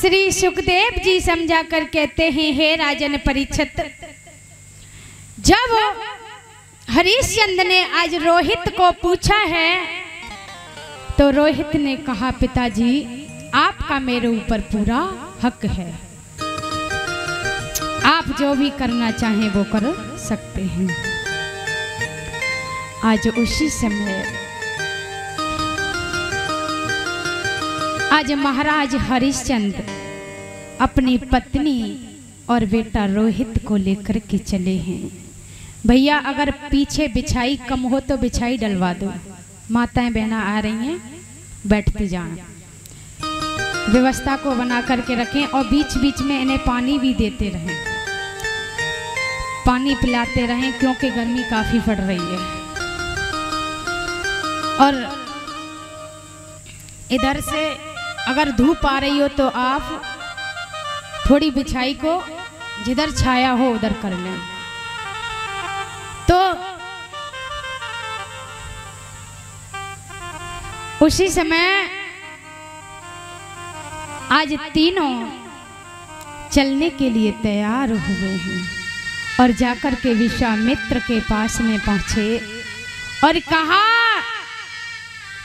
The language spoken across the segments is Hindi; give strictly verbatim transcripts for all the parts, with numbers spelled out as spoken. श्री शुकदेव जी समझा कर कहते हैं, हे राजन परीक्षित, जब हरिश्चंद्र ने आज रोहित को पूछा है तो रोहित ने कहा, पिताजी आपका मेरे ऊपर पूरा हक है, आप जो भी करना चाहें वो कर सकते हैं। आज उसी समय आज महाराज हरिश्चंद्र अपनी पत्नी और बेटा रोहित को लेकर के चले हैं। भैया अगर पीछे बिछाई कम हो तो बिछाई डलवा दो, माताएं बहना आ रही हैं, बैठती जाएं, व्यवस्था को बना करके रखें और बीच बीच में इन्हें पानी भी देते रहें, पानी पिलाते रहें, क्योंकि गर्मी काफ़ी पड़ रही है। और इधर से अगर धूप आ रही हो तो आप थोड़ी बिछाई को जिधर छाया हो उधर कर लें। तो उसी समय आज तीनों चलने के लिए तैयार हुए हैं और जाकर के विश्वामित्र के पास में पहुंचे और कहा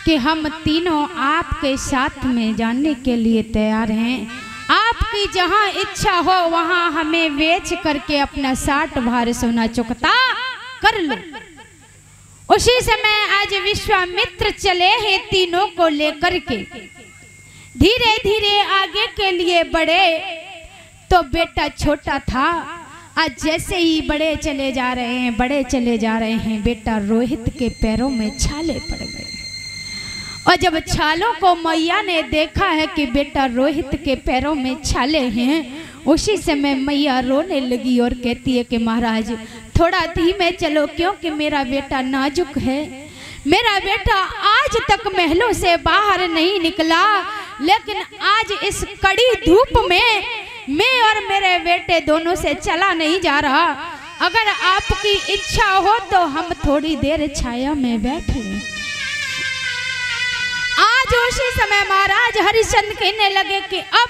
कि हम तीनों आपके साथ में जाने के लिए तैयार हैं, आपकी जहां इच्छा हो वहां हमें बेच करके अपना साठ भार सोना चुकता कर लो। उसी समय आज विश्वामित्र चले हैं तीनों को लेकर के, धीरे धीरे आगे के लिए बढ़े। तो बेटा छोटा था, आज जैसे ही बड़े चले जा रहे हैं बड़े चले जा रहे हैं बेटा रोहित के पैरों में छाले पड़ गए। और जब छालों को मैया ने देखा है कि बेटा रोहित के पैरों में छाले हैं, उसी समय मैया रोने लगी और कहती है कि महाराज थोड़ा धीमे चलो, क्योंकि मेरा बेटा नाजुक है, मेरा बेटा आज तक महलों से बाहर नहीं निकला, लेकिन आज इस कड़ी धूप में मैं और मेरे बेटे दोनों से चला नहीं जा रहा। अगर आपकी इच्छा हो तो हम थोड़ी देर छाया में बैठे। आज उसी समय महाराज हरिश्चंद्र कहने लगे कि अब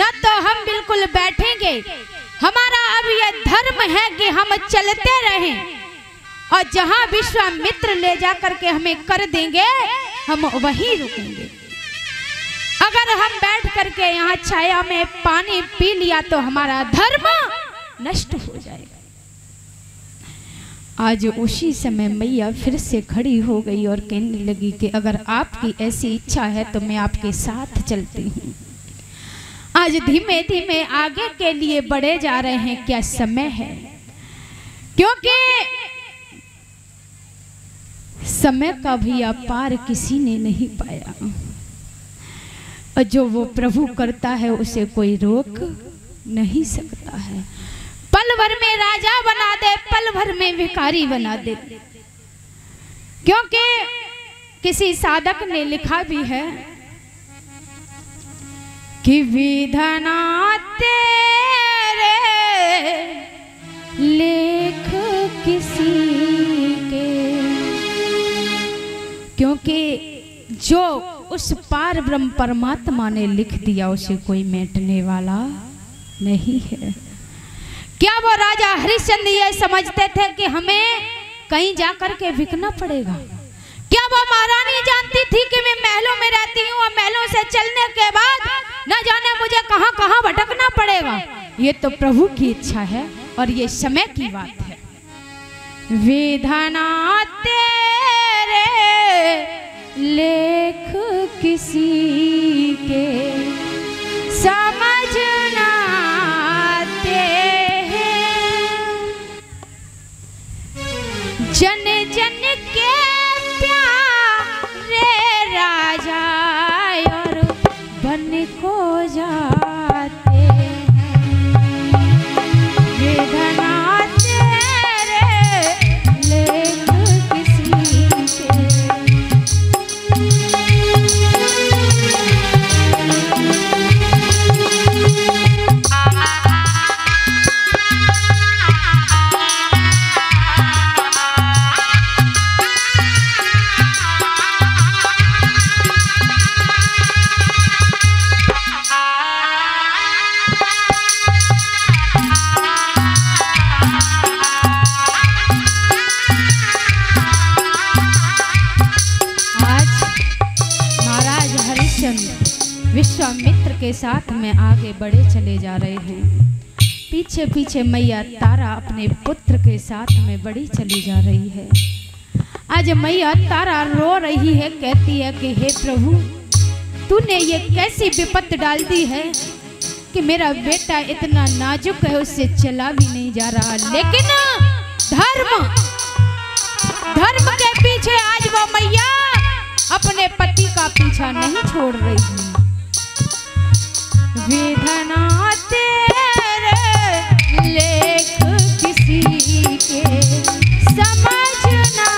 न तो हम बिल्कुल बैठेंगे, हमारा अब यह धर्म है कि हम चलते रहें, और जहां विश्वामित्र ले जाकर के हमें कर देंगे हम वहीं रुकेंगे। अगर हम बैठ करके यहाँ छाया में पानी पी लिया तो हमारा धर्म नष्ट हो जाएगा। आज उसी समय मैया फिर से खड़ी हो गई और कहने लगी कि अगर आपकी ऐसी इच्छा है तो मैं आपके साथ चलती हूँ। आज धीमे धीमे आगे के लिए बढ़े जा रहे हैं, क्या समय है, क्योंकि समय का भी पार किसी ने नहीं पाया, और जो वो प्रभु करता है उसे कोई रोक नहीं सकता है। पल भर में राजा बना दे, पल भर में भिखारी बना दे, क्योंकि किसी साधक ने लिखा भी है कि विधना तेरे लेख किसी के, क्योंकि जो उस पार ब्रह्म परमात्मा ने लिख दिया उसे कोई मिटने वाला नहीं है। क्या वो राजा हरिश्चंद्र ये समझते थे कि हमें कहीं जाकर के बिकना पड़ेगा? क्या वो महारानी जानती थी कि मैं महलों में रहती हूँ और महलों से चलने के बाद न जाने मुझे कहाँ कहाँ भटकना पड़ेगा? ये तो प्रभु की इच्छा है और ये समय की बात है। विधना तेरे लेख किसी के, समझना जन जन के प्यारे राजा और बन को जाते वेदना तेरे लेख किसी के। के साथ में आगे बढ़े चले जा रहे हैं। पीछे पीछे मैया तारा अपने पुत्र के साथ में बढ़ी चली जा रही है। आज मैया तारा रो रही है, कहती है कि हे प्रभु, तूने ये कैसी विपत्ति डाल दी है कि मेरा बेटा इतना नाजुक है, उससे चला भी नहीं जा रहा। लेकिन धर्म धर्म के पीछे आज वो मैया अपने पति का पीछा नहीं छोड़ रही है। वेदना तेरे लेख किसी के समझना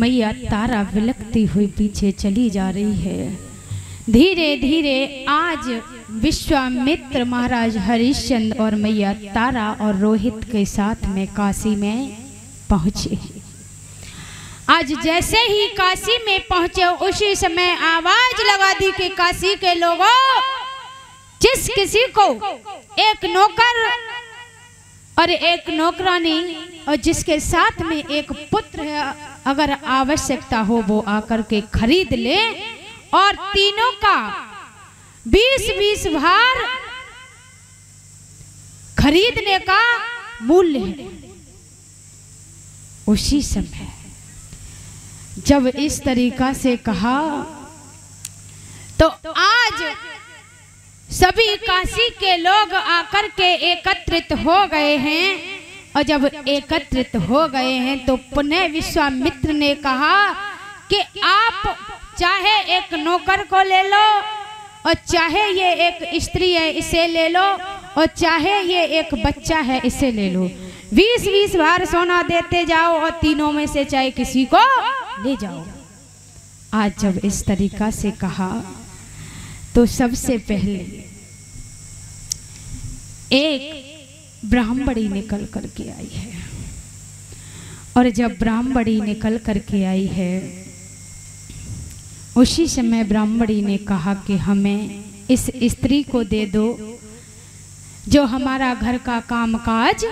मैया तारा विलकती हुई पीछे चली जा रही है। धीरे धीरे आज विश्वामित्र महाराज हरिश्चंद्र और मैया तारा और रोहित के साथ में काशी में पहुंचे। आज जैसे ही काशी में पहुंचे उसी समय आवाज लगा दी कि काशी के लोगों, जिस किसी को एक नौकर और एक नौकरानी और जिसके साथ में एक पुत्र है, अगर आवश्यकता हो वो आकर के खरीद ले और तीनों का बीस बीस भार खरीदने का मूल्य है। उसी समय जब इस तरीका से कहा तो आज सभी काशी के लोग आकर के एकत्रित हो गए हैं। और जब एकत्रित हो गए हैं तो पुनः विश्वामित्र ने कहा कि आप चाहे एक नौकर को ले लो और चाहे ये एक स्त्री है इसे ले लो और चाहे ये एक बच्चा है इसे ले लो, बीस बीस बार सोना देते जाओ और तीनों में से चाहे किसी को ले जाओ। आज जब इस तरीका से कहा तो सबसे पहले एक ब्राह्मणी निकल कर के आई है। और जब ब्राह्मणी निकल कर के आई है उसी समय ब्राह्मणी ने कहा कि हमें इस स्त्री को दे दो जो हमारा घर का कामकाज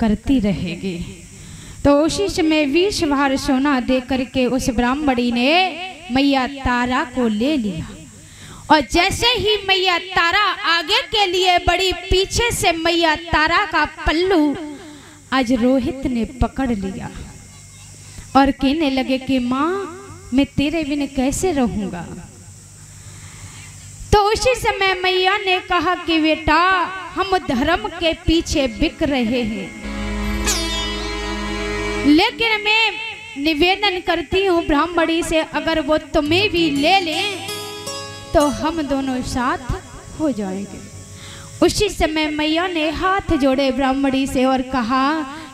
करती रहेगी। तो उसी समय बीस भार सोना दे करके उस ब्राह्मणी ने मैया तारा को ले लिया। और जैसे ही मैया तारा आगे के लिए बड़ी, पीछे से मैया तारा का पल्लू आज रोहित ने पकड़ लिया और कहने लगे कि माँ, मैं तेरे बिना कैसे रहूँगा। तो उसी समय मैया ने कहा कि बेटा, हम धर्म के पीछे बिक रहे हैं, लेकिन मैं निवेदन करती हूँ ब्राह्मणी से, अगर वो तुम्हें भी ले लें तो हम दोनों साथ हो जाएंगे। उसी समय मैया ने हाथ जोड़े ब्राह्मणी से और कहा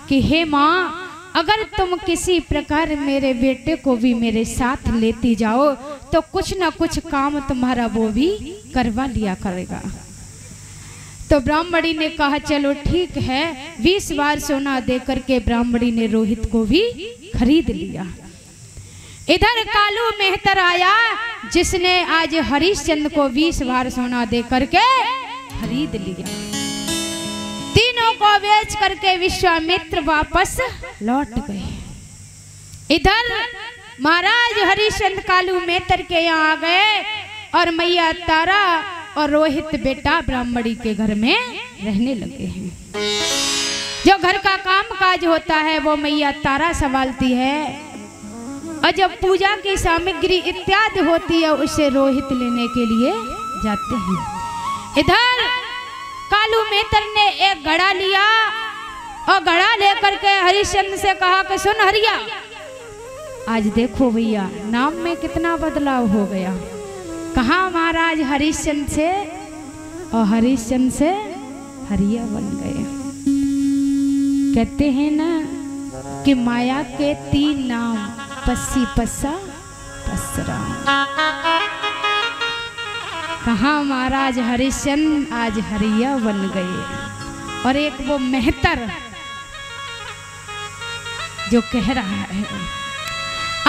कि हे माँ, अगर तुम किसी प्रकार मेरे बेटे को भी मेरे साथ लेती जाओ तो कुछ ना कुछ काम तुम्हारा वो भी करवा लिया करेगा। तो ब्राह्मणी ने कहा चलो ठीक है। बीस बार सोना दे करके ब्राह्मणी ने रोहित को भी खरीद लिया। इधर कालू मेहतर आया जिसने आज हरिश्चंद्र को बीस भार सोना दे करके खरीद लिया। तीनों को बेच करके विश्वामित्र वापस लौट गए। इधर महाराज हरिश्चंद्र कालू मेहतर के यहाँ आ गए और मैया तारा और रोहित बेटा ब्राह्मणी के घर में रहने लगे हैं। जो घर का काम काज होता है वो मैया तारा संभालती है और जब पूजा की सामग्री इत्यादि होती है उसे रोहित लेने के लिए जाते हैं। इधर कालू मेहतर ने एक घड़ा लिया और घड़ा लेकर के हरिश्चंद्र से कहा कि सुन हरिया, आज देखो भैया नाम में कितना बदलाव हो गया। कहा महाराज हरिश्चंद्र से और हरिश्चंद्र से हरिया बन गए। कहते हैं ना कि माया के तीन नाम पसी पसा पसरा। कहा महाराज हरिश्चंद्र आज हरिया बन गए। और एक वो मेहतर जो कह रहा है,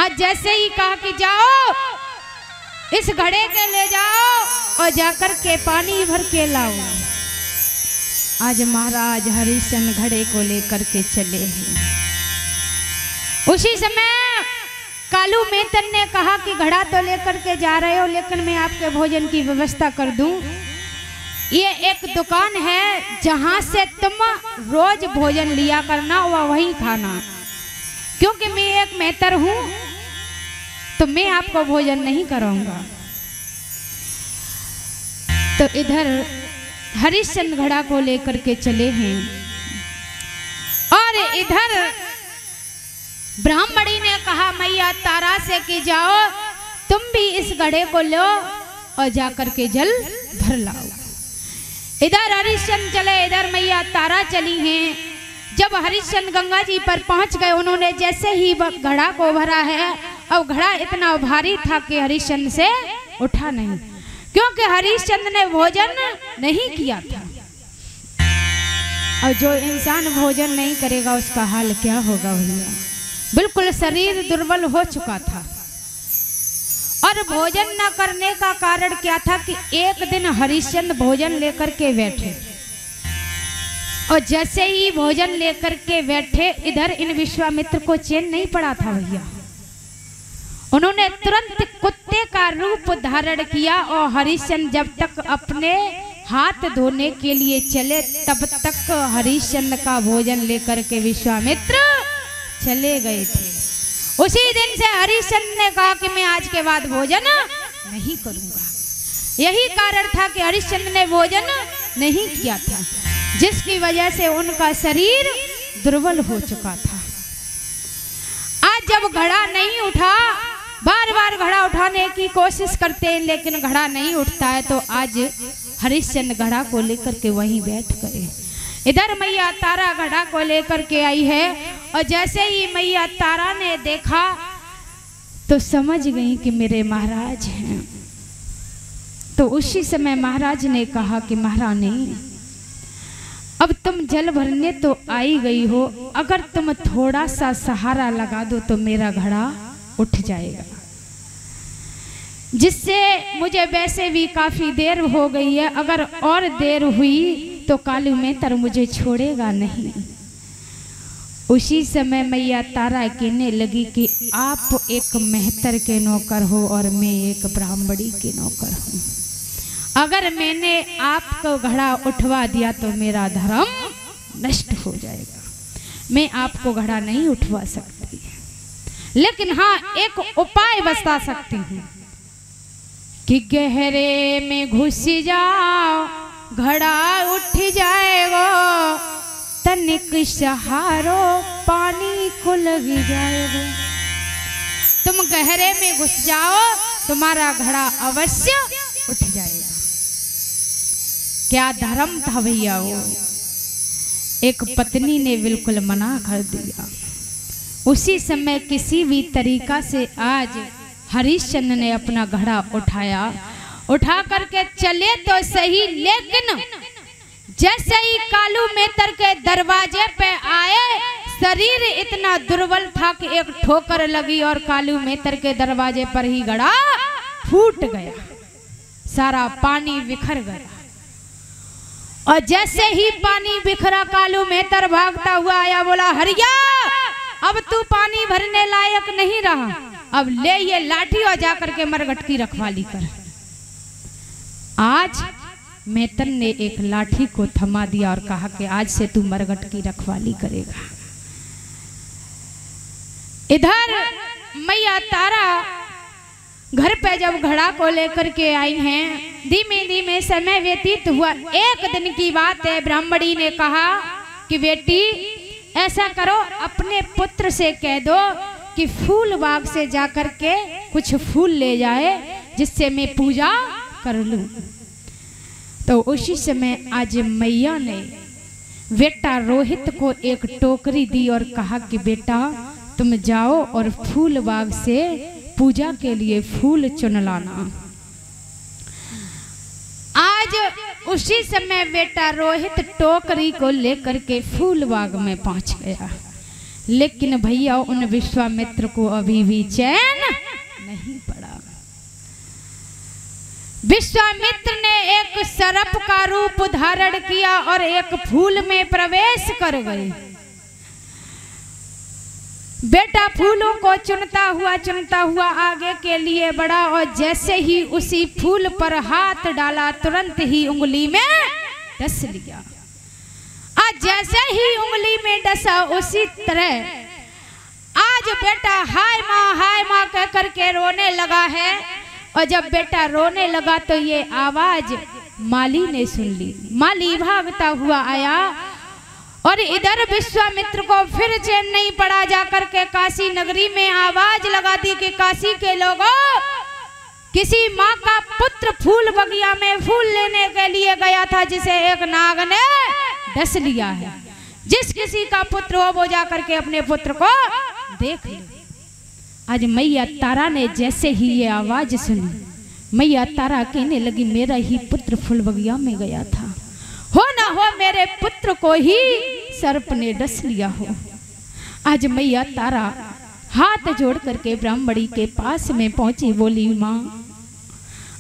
आज जैसे ही कहा कि जाओ इस घड़े के ले जाओ और जाकर के पानी भर के लाओ, आज महाराज हरिश्चंद्र घड़े को लेकर के चले हैं। उसी समय कालू मेहतर ने कहा कि घड़ा तो लेकर के जा रहे हो लेकिन मैं आपके भोजन की व्यवस्था कर दूं। ये एक दुकान है जहां से तुम रोज भोजन लिया करना व वहीं खाना। क्योंकि मैं एक मेहतर हूं तो मैं आपको भोजन नहीं कराऊंगा। तो इधर हरिश्चंद्र घड़ा को लेकर के चले हैं और इधर ब्राह्मणी ने कहा मैया तारा से कि जाओ तुम भी इस घड़े को लो और जाकर के जल भर लाओ। इधर हरिश्चंद्र चले, इधर मैया तारा चली हैं। जब हरिश्चंद्र गंगा जी पर पहुंच गए उन्होंने जैसे ही घड़ा को भरा है और घड़ा इतना भारी था कि हरिश्चंद्र से उठा नहीं, क्योंकि हरिश्चंद्र ने भोजन नहीं किया था। और जो इंसान भोजन नहीं करेगा उसका हाल क्या होगा भैया। बिल्कुल शरीर दुर्बल हो चुका था और भोजन न करने का कारण क्या था कि एक दिन हरिश्चंद्र भोजन लेकर के बैठे और जैसे ही भोजन लेकर के बैठे इधर इन विश्वामित्र को चैन नहीं पड़ा था भैया। उन्होंने तुरंत कुत्ते का रूप धारण किया और हरिश्चंद्र जब तक अपने हाथ धोने के लिए चले तब तक हरिश्चंद्र का भोजन लेकर के विश्वामित्र चले गए थे। उसी दिन से हरिश्चंद्र ने कहा कि मैं आज के बाद भोजन नहीं करूंगा। यही कारण था कि हरिश्चंद्र ने भोजन नहीं किया था जिसकी वजह से उनका शरीर दुर्बल हो चुका था। आज जब घड़ा नहीं उठा, बार बार घड़ा उठाने की कोशिश करते हैं लेकिन घड़ा नहीं उठता है, तो आज हरिश्चंद्र घड़ा को लेकर के वहीं बैठ गए। इधर मैया तारा घड़ा को लेकर के आई है और जैसे ही मैया तारा ने देखा तो समझ गई कि मेरे महाराज हैं। तो उसी समय महाराज ने कहा कि महारानी अब तुम जल भरने तो आई गई हो, अगर तुम थोड़ा सा सहारा लगा दो तो मेरा घड़ा उठ जाएगा, जिससे मुझे वैसे भी काफ़ी देर हो गई है। अगर और देर हुई तो कालू मेहतर मुझे छोड़ेगा नहीं। उसी समय मैया तारा कहने लगी कि आप एक मेहतर के नौकर हो और मैं एक ब्राह्मणी के नौकर हूँ। अगर मैंने आपको घड़ा उठवा दिया तो मेरा धर्म नष्ट हो जाएगा। मैं आपको घड़ा नहीं उठवा सकती, लेकिन हाँ एक उपाय बता सकती हूँ कि गहरे में घुस जाओ घड़ा उठ जाएगा, तनिक सहारो पानी को लग जाएगा। तुम गहरे में घुस जाओ तुम्हारा घड़ा अवश्य उठ जाएगा। क्या धर्म था भैया वो। एक पत्नी ने बिल्कुल मना कर दिया। उसी समय किसी भी तरीका से आज हरिश्चंद्र ने अपना घड़ा उठाया। उठा करके चले तो सही, लेकिन जैसे ही कालू मेहतर के दरवाजे पे आए शरीर इतना दुर्बल था कि एक ठोकर लगी और कालू मेहतर के दरवाजे पर ही गड़ा फूट गया, सारा पानी बिखर गया। और जैसे ही पानी बिखरा कालू मेहतर भागता हुआ आया, बोला हरिया अब तू पानी भरने लायक नहीं रहा, अब ले ये लाठी और जाकर के मरघट की रखवाली कर। आज मेहतर ने एक लाठी को थमा दिया और कहा कि आज से तू मरघट की रखवाली करेगा। इधर मैया तारा घर पे जब घड़ा को लेकर के आई हैं, धीमे धीमे समय व्यतीत हुआ। एक दिन की बात है, ब्राह्मणी ने कहा कि बेटी ऐसा करो, अपने पुत्र से कह दो कि फूल बाग से जाकर के कुछ फूल ले जाए जिससे मैं पूजा कर लूं। तो उसी समय आज मैया ने बेटा रोहित को एक टोकरी दी और कहा कि बेटा तुम जाओ और फूल बाग से पूजा के लिए फूल चुन लाना। आज उसी समय बेटा रोहित टोकरी को लेकर के फूल बाग में पहुंच गया, लेकिन भैया उन विश्वामित्र को अभी भी चैन नहीं पड़ा। विश्वामित्र ने एक सर्प का रूप धारण किया और एक फूल में प्रवेश कर गए। बेटा फूलों को चुनता हुआ चुनता हुआ आगे के लिए बढ़ा और जैसे ही उसी फूल पर हाथ डाला तुरंत ही उंगली में डस लिया। आज जैसे ही उंगली में डसा उसी तरह आज बेटा हाय माँ हाय माँ कह करके रोने लगा है। और जब बेटा रोने लगा तो ये आवाज माली ने सुन ली। माली भागता हुआ आया और इधर विश्वामित्र को फिर चैन नहीं पड़ा, जाकर के काशी नगरी में आवाज लगा दी कि काशी के लोगों, किसी माँ का पुत्र फूल बगिया में फूल लेने के लिए गया था जिसे एक नाग ने डस लिया है, जिस किसी का पुत्र हो वो जाकर के अपने पुत्र को देख ले। आज मैया तारा ने जैसे ही ये आवाज सुनी, मैया तारा कहने लगी मेरा ही पुत्र फूल बगिया में गया था, हो ना हो मेरे पुत्र को ही सर्प ने डस लिया हो। आज मैया तारा हाथ जोड़ करके ब्राह्मणी के पास में पहुंची, बोली माँ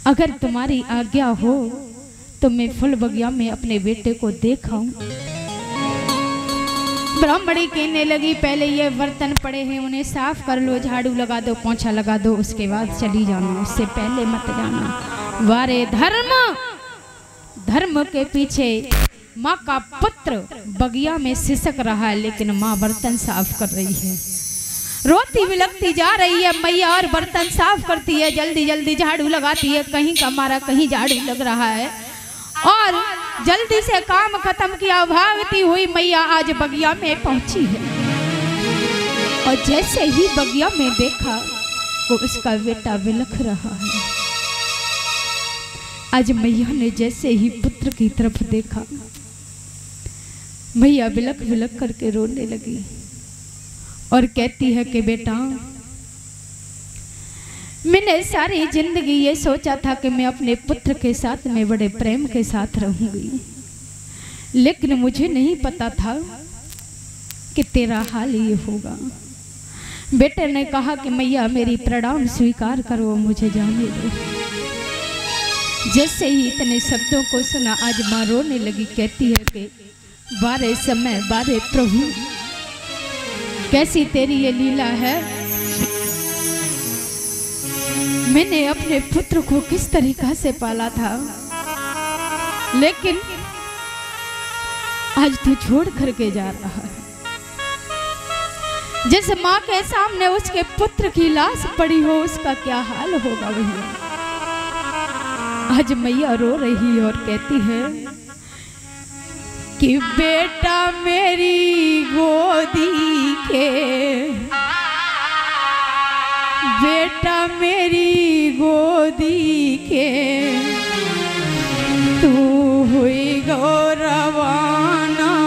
अगर तुम्हारी आज्ञा हो तो मैं फूल बगिया में अपने बेटे को देखाऊं। ब्राह्मणी कहने लगी पहले ये बर्तन पड़े हैं उन्हें साफ कर लो, झाड़ू लगा दो, पोंछा लगा दो, उसके बाद चली जाना, उससे पहले मत जाना। वारे धर्म, धर्म के पीछे माँ का पुत्र बगिया में सिसक रहा है, लेकिन माँ बर्तन साफ कर रही है। रोती बिलखती जा रही है मैया और बर्तन साफ करती है, जल्दी जल्दी झाड़ू लगाती है, कहीं का मारा कहीं झाड़ू लग रहा है और जल्दी से काम खत्म किया। भागती हुई मैया आज बगिया में पहुंची है और जैसे ही बगिया में देखा वो उसका बेटा बिलख रहा है। आज मैया ने जैसे ही पुत्र की तरफ देखा, मैया बिलख बिलख करके रोने लगी और कहती है कि बेटा मैंने सारी जिंदगी ये सोचा था कि मैं अपने पुत्र के साथ में बड़े प्रेम के साथ रहूंगी, लेकिन मुझे नहीं पता था कि तेरा हाल ये होगा। बेटे ने कहा कि मैया मेरी प्रणाम स्वीकार करो, मुझे जाने दो। जैसे ही इतने शब्दों को सुना आज माँ रोने लगी, कहती है कि बारे समय बारे प्रभु कैसी तेरी ये लीला है, मैंने अपने पुत्र को किस तरीका से पाला था, लेकिन आज तू छोड़ करके जा रहा है। जिस माँ के सामने उसके पुत्र की लाश पड़ी हो उसका क्या हाल होगा भैया। आज मैया रो रही है और कहती है कि बेटा मेरी गोदी के, बेटा मेरी गोदी के तू हुई गौरवाना है।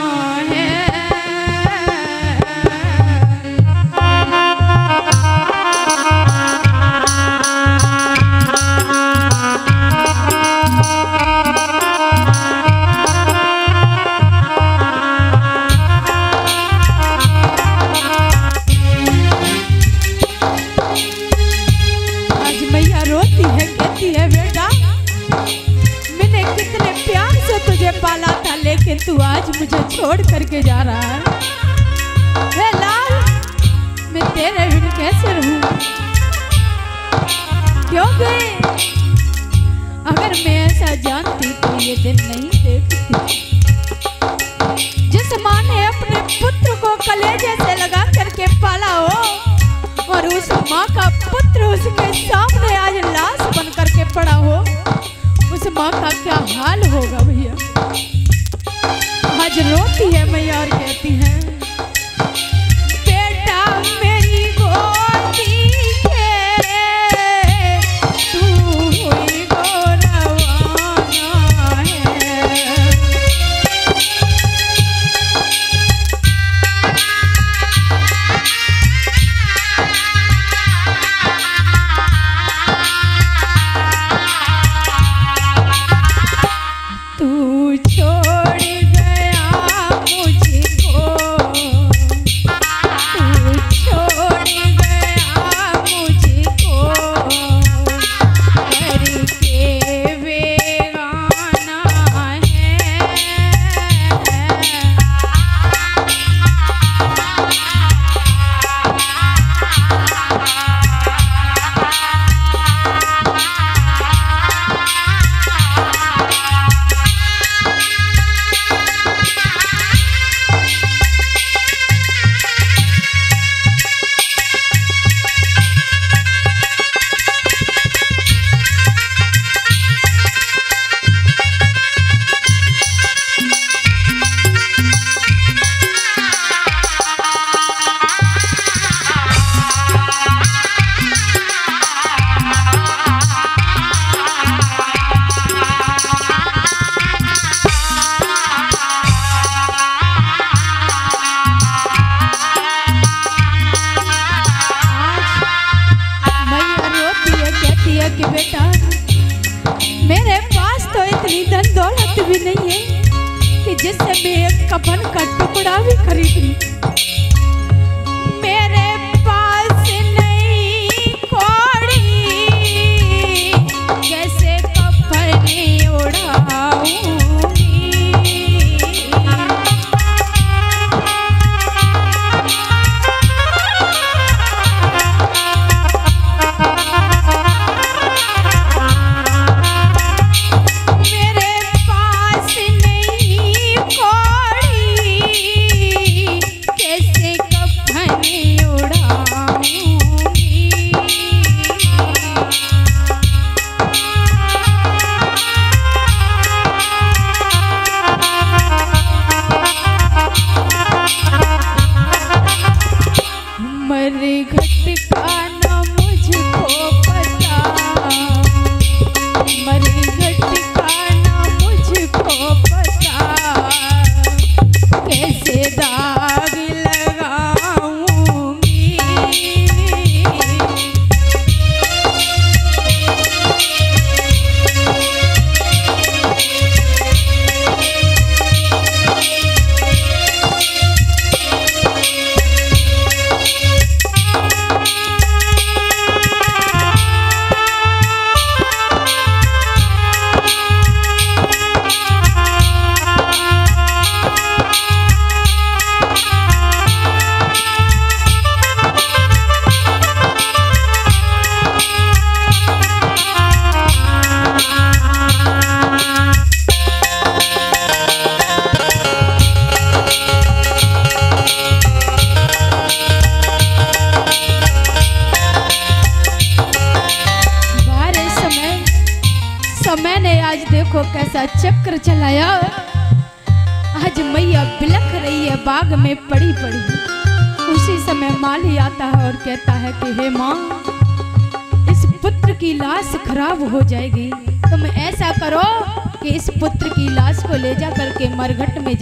क्यों गए? अगर मैं ऐसा जानती तो ये दिन नहीं देखती। जिस मां ने अपने पुत्र को कलेजे से लगा करके पाला हो और उस मां का पुत्र उसके सामने आज लाश बन करके पड़ा हो, उस मां का क्या हाल होगा भैया। आज रोती है मैया और कहती है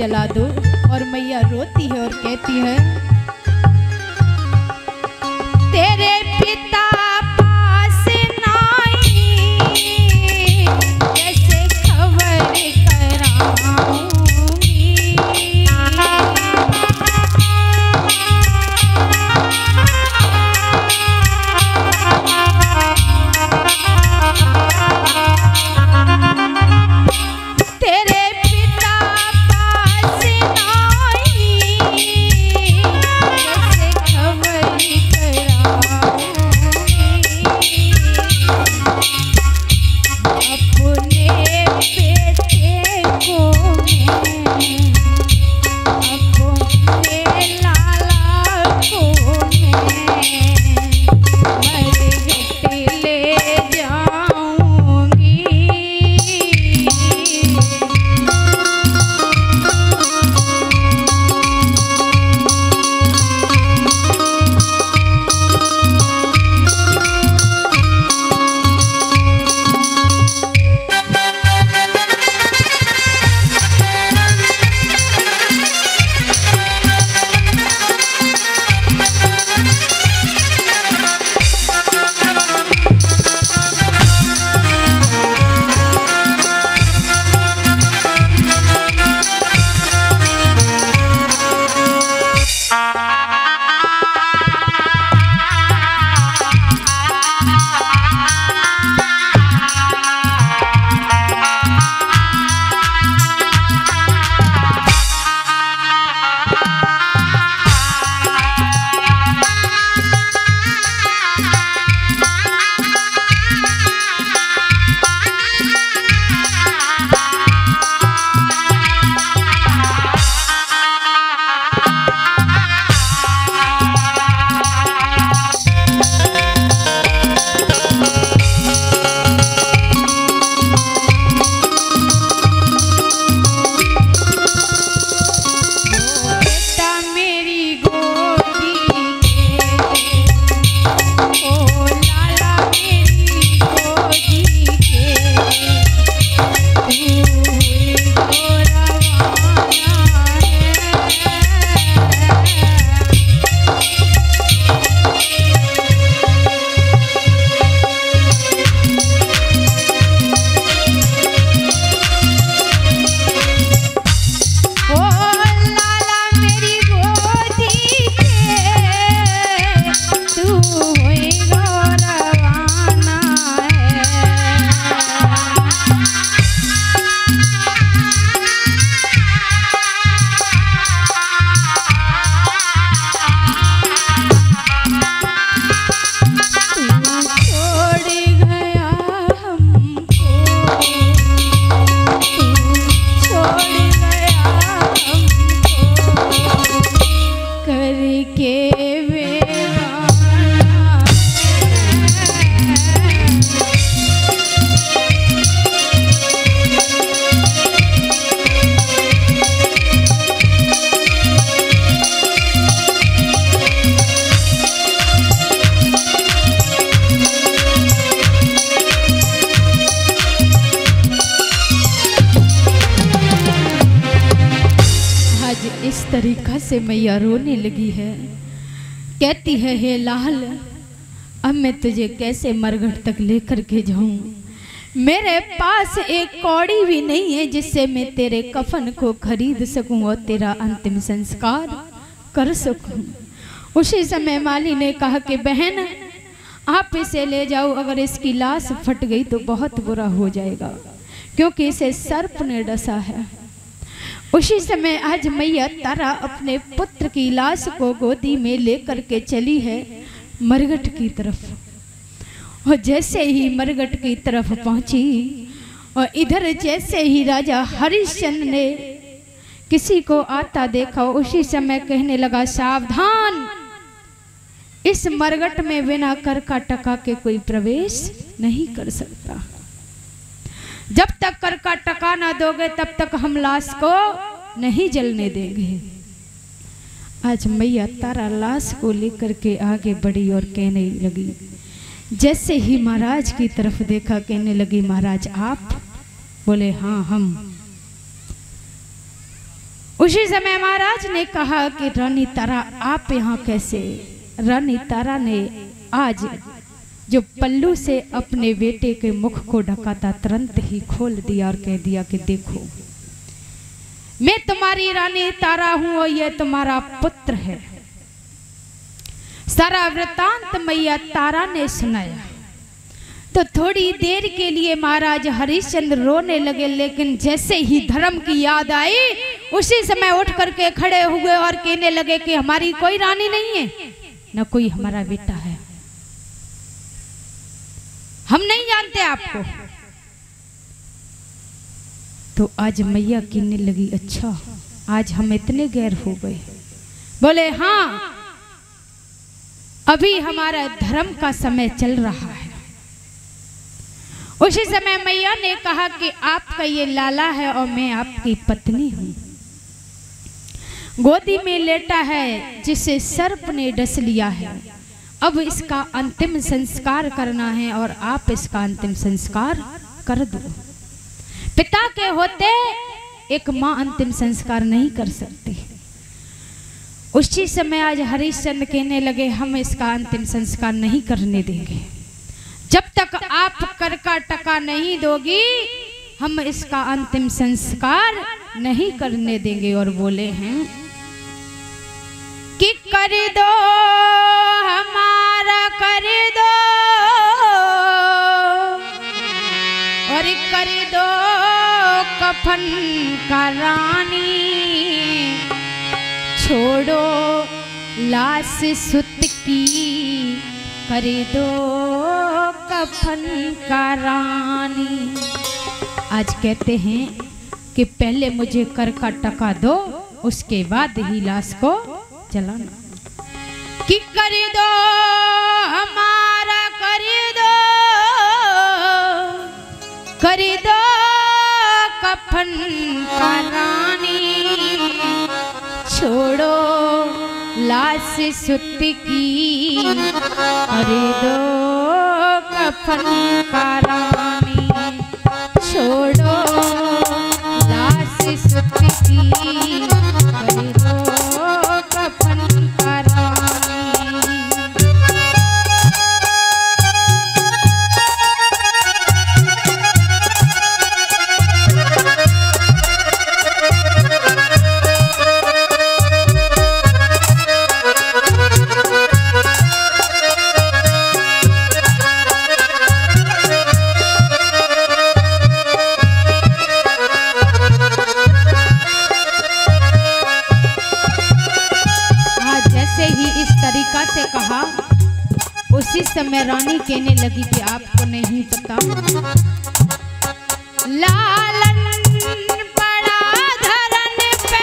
जला दो। और मैया रोती है और कहती है तेरे पिता पास नहीं कैसे खबर कराऊंगी। तेरे पिता पास नहीं के वे तरीका से मैया रोने लगी है। कहती है, हे लाल, अब मैं तुझे कैसे मरघट तक लेकर के जाऊं? मेरे पास एक कौड़ी भी नहीं है जिससे मैं तेरे कफन को खरीद सकूं और तेरा अंतिम संस्कार कर सकूं। उसी समय माली ने कहा कि बहन, आप इसे ले जाओ, अगर इसकी लाश फट गई तो बहुत बुरा हो जाएगा, क्योंकि इसे सर्प ने डसा है। उसी समय आज मैया तारा अपने पुत्र की लाश को गोदी में लेकर के चली है मरघट की तरफ। और जैसे ही मरघट की तरफ पहुंची, और इधर जैसे ही राजा हरिश्चंद्र ने किसी को आता देखा, उसी समय कहने लगा, सावधान, इस मरघट में बिना कर का टका के कोई प्रवेश नहीं कर सकता। जब तक कर का टका ना दोगे तब तक हम लाश को नहीं जलने देंगे। आज मैया तारा लाश को लेकर के आगे बढ़ी और कहने लगी, जैसे ही महाराज की तरफ देखा कहने लगी, महाराज आप? बोले, हाँ हम। उसी समय महाराज ने कहा कि रानी तारा आप यहाँ कैसे? रानी तारा ने आज जो पल्लू से अपने बेटे के मुख को ढका था तुरंत ही खोल दिया और कह दिया कि देखो, मैं तुम्हारी रानी तारा हूं और यह तुम्हारा पुत्र है। सारा वृतांत मैया तारा ने सुनाया। तो थोड़ी देर के लिए महाराज हरिश्चंद्र रोने लगे, लेकिन जैसे ही धर्म की याद आई उसी समय उठ करके खड़े हुए और कहने लगे कि हमारी कोई रानी नहीं है, न कोई हमारा बेटा है, हम नहीं जानते आपको। तो आज मैया कहने लगी, अच्छा आज हम इतने गैर हो गए? बोले हाँ, अभी हमारा धर्म का समय चल रहा है। उसी समय मैया ने कहा कि आपका ये लाला है और मैं आपकी पत्नी हूं। गोदी में लेटा है जिसे सर्प ने डस लिया है। अब इसका अंतिम संस्कार करना है और आप इसका अंतिम संस्कार कर दो। पिता के होते एक माँ अंतिम संस्कार नहीं कर सकती। उसी समय आज हरिश्चंद्र कहने लगे, हम इसका अंतिम संस्कार नहीं करने देंगे, जब तक आप कर का टका नहीं दोगी हम इसका अंतिम संस्कार नहीं करने देंगे। और बोले हैं कि कर दो हमारा, कर दो और कर दो कफन का रानी, छोड़ो लाश सुत की, कर दो कफन का रानी। आज कहते हैं कि पहले मुझे कर का टका दो, उसके बाद ही लाश को जलाना। कि कर दो हमारा, कर दो कर दो कफन का रानी, छोड़ो लाश सुत की, कर दो कफन का रानी, छोड़ो लाश सुत की, कर दो मैं। रानी कहने लगी कि आपको नहीं पता, लालन पड़ा धरन पे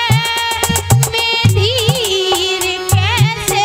मैं धीर कैसे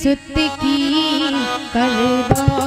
सुत की कर दो।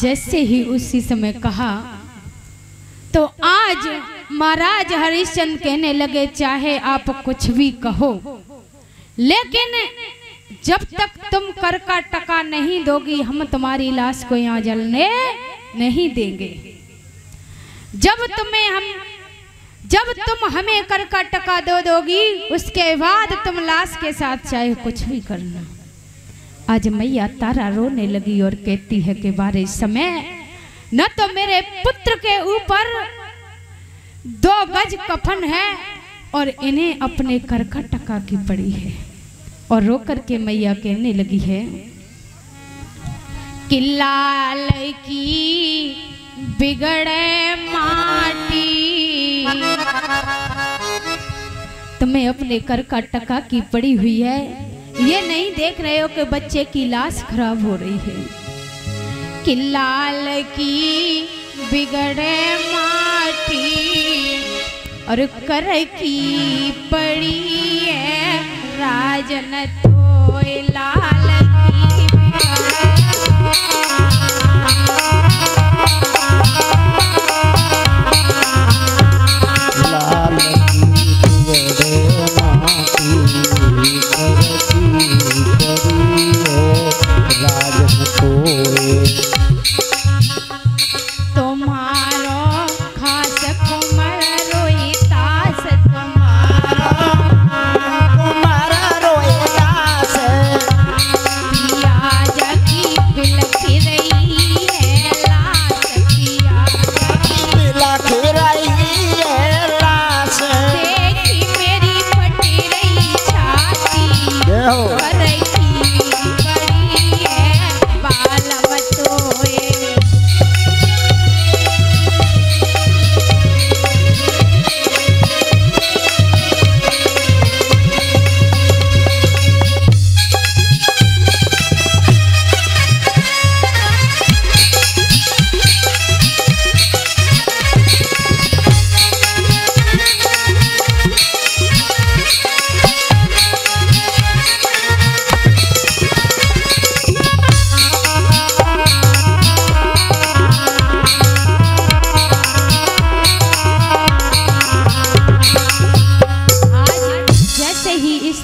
जैसे ही उसी समय कहा तो आज महाराज हरिश्चंद्र कहने लगे, चाहे आप कुछ भी कहो लेकिन जब तक तुम कर का टका नहीं दोगी हम तुम्हारी लाश को यहाँ जलने नहीं देंगे। जब तुम्हें हम जब तुम हमें कर का टका दो दोगी उसके बाद तुम लाश के साथ चाहे कुछ भी करना। आज मैया तारा रोने लगी और कहती है कि बारिश समय न तो मेरे पुत्र के ऊपर दो गज कफन है और इन्हें अपने कर का टका की पड़ी है। और रो करके मैया कहने लगी है कि लाल की बिगड़े माटी। तुम्हें अपने कर का टका की पड़ी हुई है, ये नहीं देख रहे हो कि बच्चे की लाश खराब हो रही है। कि लाल की बिगड़े माटी और कर की पड़ी है राजन थोय लाल की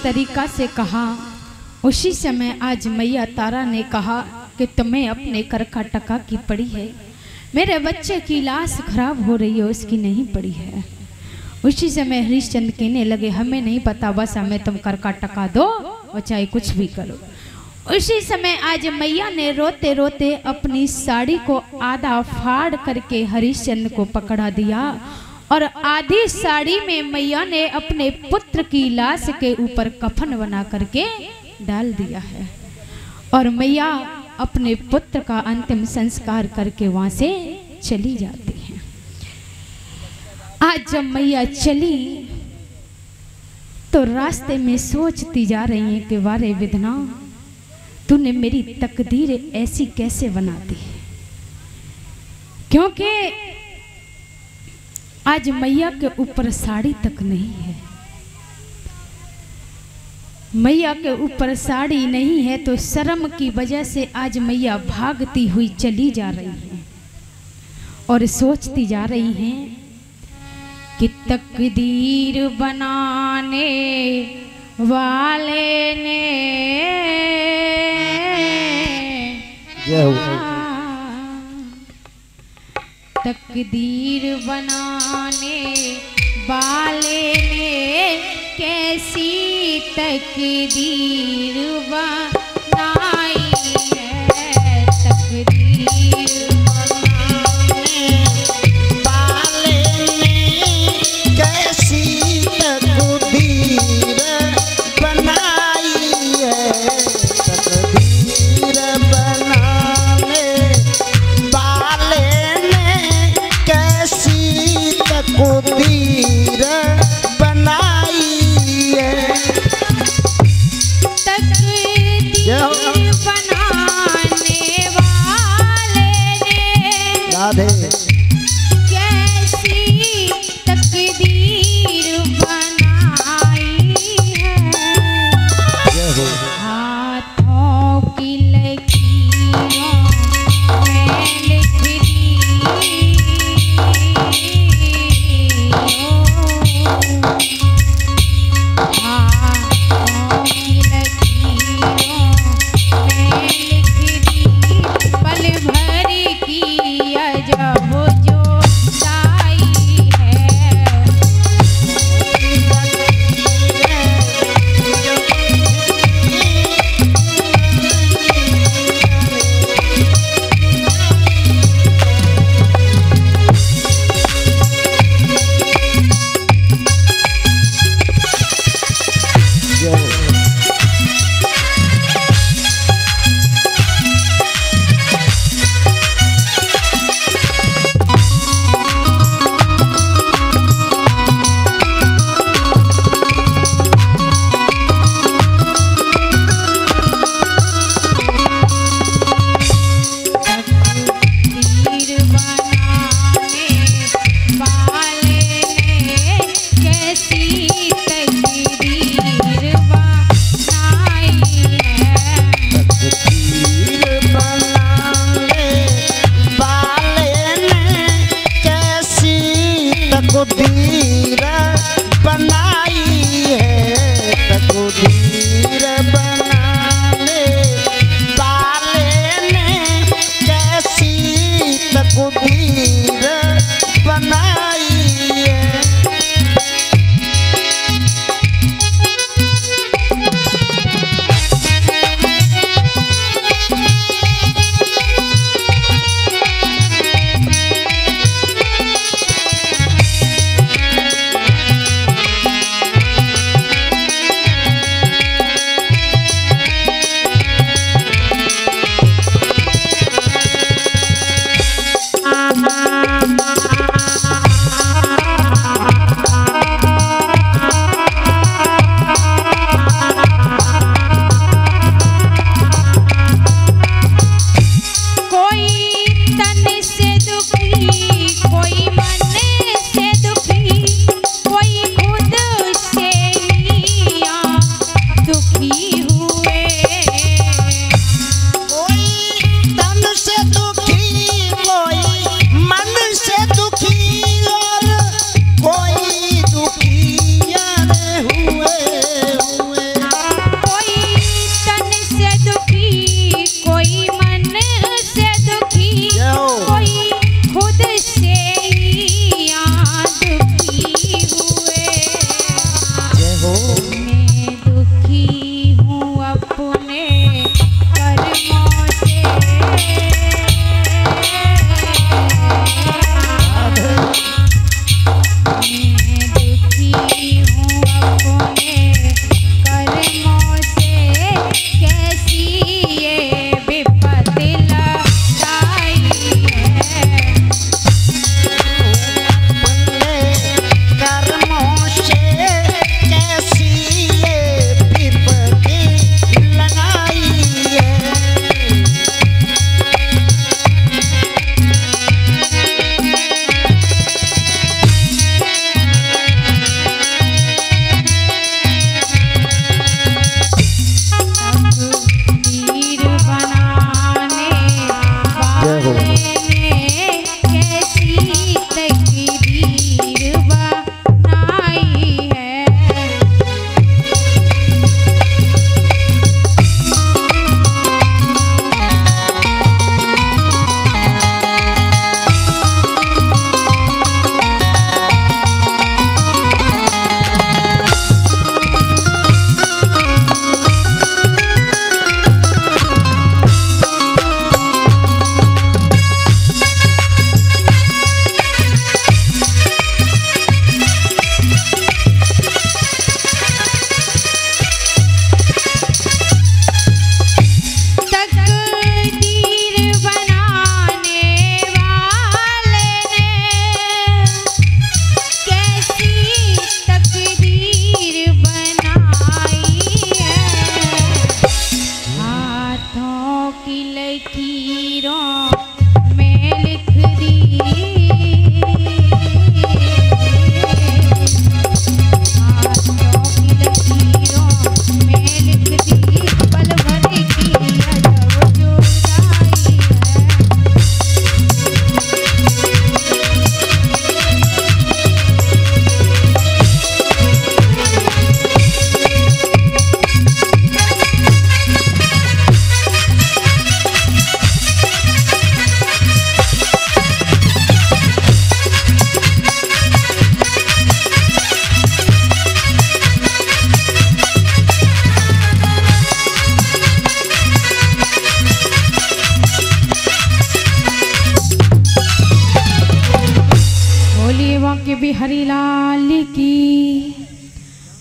तरीका से कहा। उसी समय आज मैया तारा ने कहा कि तुम्हें अपने कर का टका की पड़ी है, मेरे बच्चे की लाश खराब हो रही है, उसकी नहीं पड़ी है। उसी समय हरिश्चंद्र कहने लगे हमें नहीं पता, बस हमें तुम कर का टका दो और चाहे कुछ भी करो। उसी समय आज मैया ने रोते रोते अपनी साड़ी को आधा फाड़ करके हरिश्चंद्र को पकड़ा दिया और आधी साड़ी में मैया ने अपने पुत्र की लाश के ऊपर कफन बना करके डाल दिया है और मैया अपने पुत्र का अंतिम संस्कार करके वहां से चली जाती है। आज जब मैया चली तो रास्ते में सोचती जा रही है कि वारे विधना, तूने मेरी तकदीर ऐसी कैसे बना दी। क्योंकि आज मैया के ऊपर साड़ी तक नहीं है, मैया के ऊपर साड़ी नहीं है तो शर्म की वजह से आज मैया भागती हुई चली जा रही है और सोचती जा रही हैं कि तकदीर बनाने वाले ने yeah. तकदीर बनाने वाले ने कैसी तकदीर बनाई है। तकदीर जब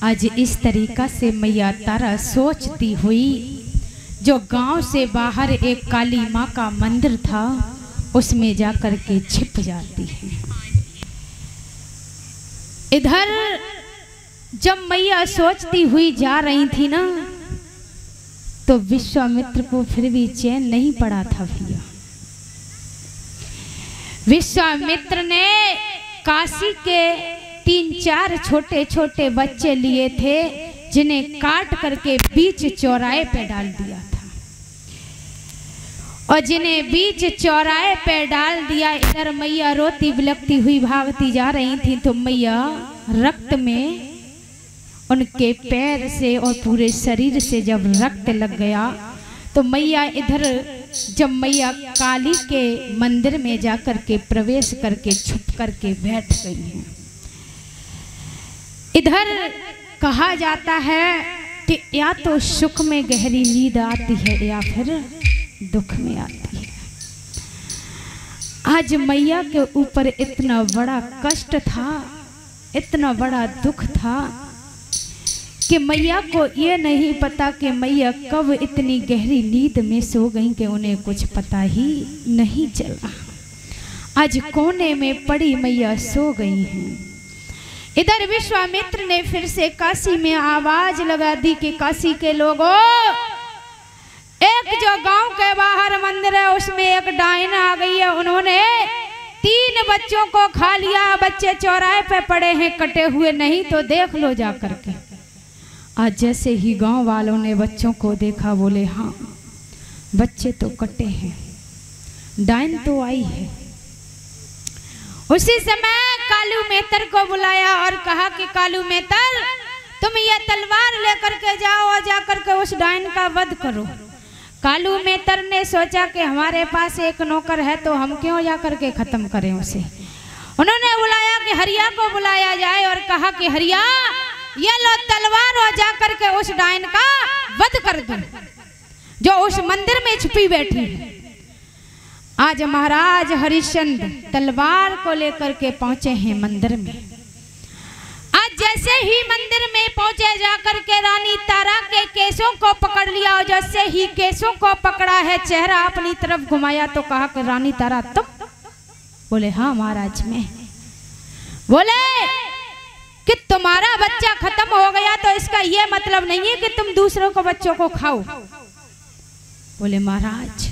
आज इस तरीका से मैया तारा सोचती हुई जो गांव से बाहर एक काली माँ का मंदिर था उसमें जाकर के छिप जाती है। इधर जब मैया सोचती हुई जा रही थी ना तो विश्वामित्र को फिर भी चैन नहीं पड़ा था। भैया विश्वामित्र ने काशी के तीन चार छोटे छोटे बच्चे लिए थे जिन्हें काट करके बीच चौराहे पे डाल दिया था और जिन्हें बीच चौराहे पे डाल दिया। इधर मैया रोती बिलकती हुई भागती जा रही थी तो मैया रक्त में उनके पैर से और पूरे शरीर से जब रक्त लग गया तो मैया इधर जब मैया काली के मंदिर में जाकर के प्रवेश करके छुप करके बैठ गई है। इधर कहा जाता है कि या तो सुख में गहरी नींद आती है या फिर दुख में आती है। आज मैया के ऊपर इतना बड़ा कष्ट था, इतना बड़ा दुख था कि मैया को ये नहीं पता कि मैया कब इतनी गहरी नींद में सो गई कि उन्हें कुछ पता ही नहीं चला। आज कोने में पड़ी मैया सो गई हैं। इधर विश्वामित्र ने फिर से काशी में आवाज लगा दी कि काशी के लोगों, एक जो गांव के बाहर मंदिर है उसमें एक डायना आ गई है, उन्होंने तीन बच्चों को खा लिया। बच्चे चौराहे पे पड़े हैं कटे हुए, नहीं तो देख लो जा करके। आज जैसे ही गांव वालों ने बच्चों को देखा बोले हाँ बच्चे तो कटे हैं, डायन तो आई है। उसी समय कालू मेहतर को बुलाया और कहा कि कालू मेहतर तुम ये तलवार लेकर के जाओ और जाकर के उस डायन का वध करो। कालू मेहतर ने सोचा कि हमारे पास एक नौकर है तो हम क्यों जाकर के खत्म करें उसे। उन्होंने बुलाया कि हरिया को बुलाया जाए और कहा कि हरिया ये लो तलवार और जाकर के उस डायन का वध कर दो जो उस मंदिर में छुपी बैठी है। आज महाराज हरिश्चंद्र तलवार को लेकर के पहुंचे हैं मंदिर में। आज जैसे ही मंदिर में पहुंचे जाकर के रानी तारा के केसों को पकड़ लिया और जैसे ही केसों को पकड़ा है चेहरा अपनी तरफ घुमाया तो कहा कि रानी तारा तुम? बोले हाँ महाराज मैं। बोले कि तुम्हारा बच्चा खत्म हो गया तो इसका यह मतलब नहीं है कि तुम दूसरों को बच्चों को खाओ। बोले महाराज।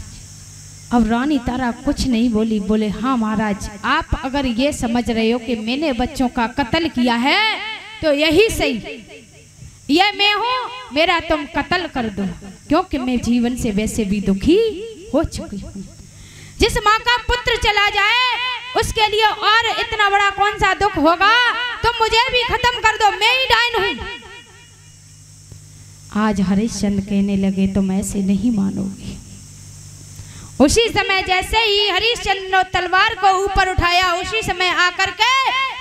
अब रानी तारा कुछ नहीं बोली। बोले हाँ महाराज आप अगर ये समझ रहे हो कि मैंने बच्चों का कत्ल किया है तो यही सही, ये मैं हूँ, मेरा तुम कत्ल कर दो क्योंकि मैं जीवन से वैसे भी दुखी हो चुकी हूँ। जिस माँ का पुत्र चला जाए उसके लिए और इतना बड़ा कौन सा दुख होगा। तुम मुझे भी खत्म कर दो, मैं ही डायन हूँ। आज हरिश्चंद्र कहने लगे तुम ऐसे नहीं मानोगे। उसी समय जैसे ही हरिश्चंद्र ने तलवार को ऊपर उठाया उसी समय आकर के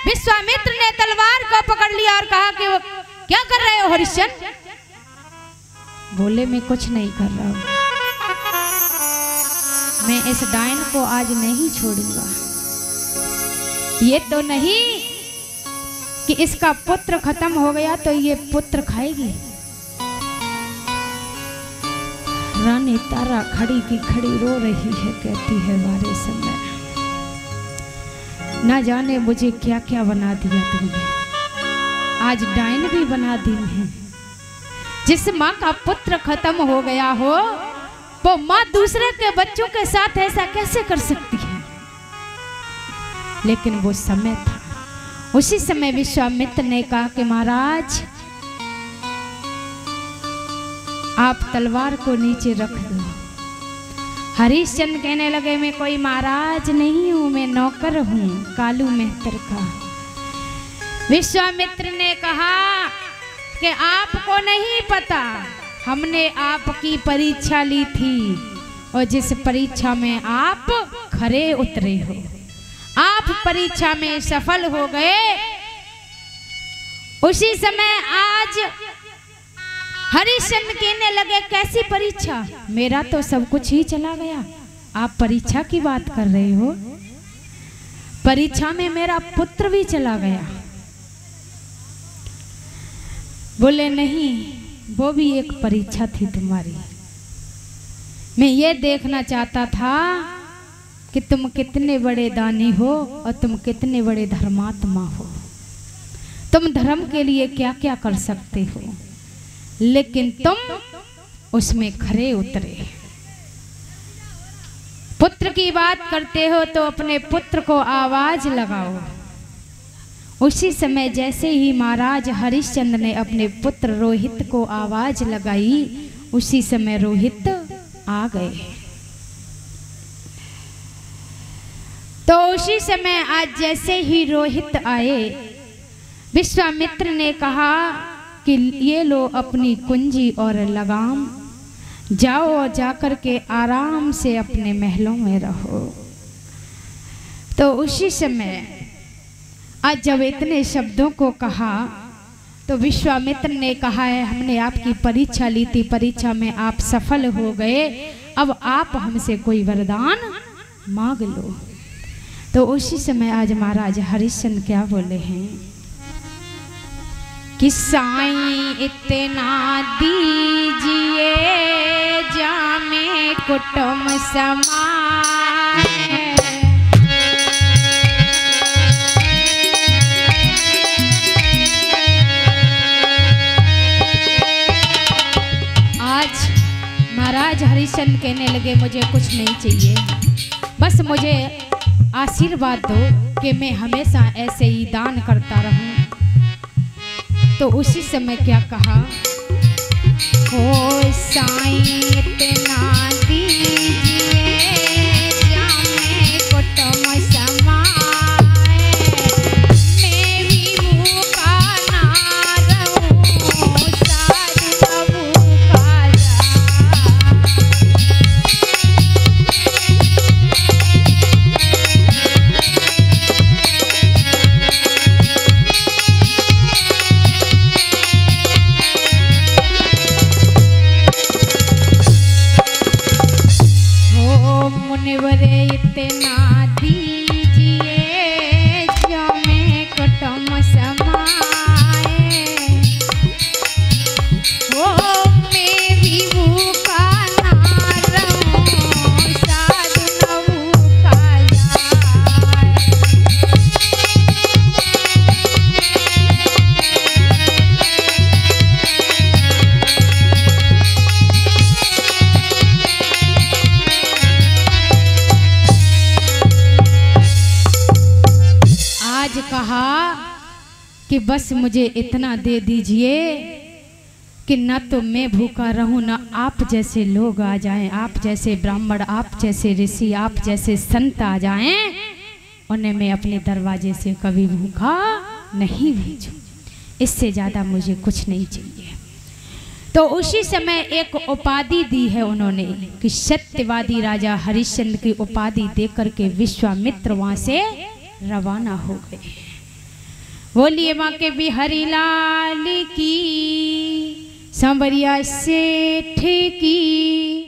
विश्वामित्र ने तलवार को पकड़ लिया और कहा कि वो क्या कर रहे हो हरिश्चंद्र? बोले मैं कुछ नहीं कर रहा हूँ, मैं इस डायन को आज नहीं छोड़ूंगा। ये तो नहीं कि इसका पुत्र खत्म हो गया तो ये पुत्र खाएगी। रानी तारा खड़ी की खड़ी रो रही है, कहती है बारे समय ना जाने मुझे क्या क्या बना दिया तुमने, आज डायन भी बना दी है। जिस माँ का पुत्र खत्म हो गया हो वो माँ दूसरे के बच्चों के साथ ऐसा कैसे कर सकती है। लेकिन वो समय था, उसी समय विश्वामित्र ने कहा कि महाराज आप तलवार को नीचे रख दो। हरिश्चंद्र कहने लगे मैं कोई महाराज नहीं हूं, मैं नौकर हूं कालू मेहतर का। विश्वामित्र ने कहा कि आपको नहीं पता, हमने आपकी परीक्षा ली थी और जिस परीक्षा में आप खरे उतरे हो, आप परीक्षा में सफल हो गए। उसी समय आज हरिश्चंद्र कहने लगे कैसी परीक्षा, मेरा तो सब कुछ ही चला गया, आप परीक्षा की बात कर रहे हो। परीक्षा में मेरा पुत्र भी चला गया। बोले नहीं, वो भी एक परीक्षा थी तुम्हारी। मैं ये देखना चाहता था कि तुम कितने बड़े दानी हो और तुम कितने बड़े धर्मात्मा हो, तुम धर्म के लिए क्या क्या कर सकते हो, लेकिन तुम उसमें खरे उतरे। पुत्र की बात करते हो तो अपने पुत्र को आवाज लगाओ। उसी समय जैसे ही महाराज हरिश्चंद्र ने अपने पुत्र रोहित को आवाज लगाई, उसी समय रोहित आ गए। तो उसी समय आज जैसे ही रोहित आए, विश्वामित्र ने कहा कि ये लो अपनी कुंजी और लगाम, जाओ और जाकर के आराम से अपने महलों में रहो। तो उसी समय आज जब इतने शब्दों को कहा तो विश्वामित्र ने कहा है हमने आपकी परीक्षा ली थी, परीक्षा में आप सफल हो गए, अब आप हमसे कोई वरदान मांग लो। तो उसी समय आज महाराज हरिश्चंद्र क्या बोले हैं कि साईं इतना दीजिए जामे कुटुंब समाए। महाराज हरिश्चंद्र कहने लगे मुझे कुछ नहीं चाहिए, बस मुझे आशीर्वाद दो कि मैं हमेशा ऐसे ही दान करता रहूं। तो उसी समय क्या कहा, ओ साईं इतना दीजिए जामे कुटुंब समाए। कि बस मुझे इतना दे दीजिए कि ना तो मैं भूखा रहूं, ना आप जैसे लोग आ जाएं, आप जैसे ब्राह्मण, आप जैसे ऋषि, आप जैसे संत आ जाएं, उन्हें मैं अपने दरवाजे से कभी भूखा नहीं भेजूं। इससे ज़्यादा मुझे कुछ नहीं चाहिए। तो उसी समय एक उपाधि दी है उन्होंने कि सत्यवादी राजा हरिश्चंद्र की उपाधि देकर के विश्वामित्र वहाँ से रवाना हो गए। बोलिए बांके बिहारी लाल की, सांवरिया सेठ की।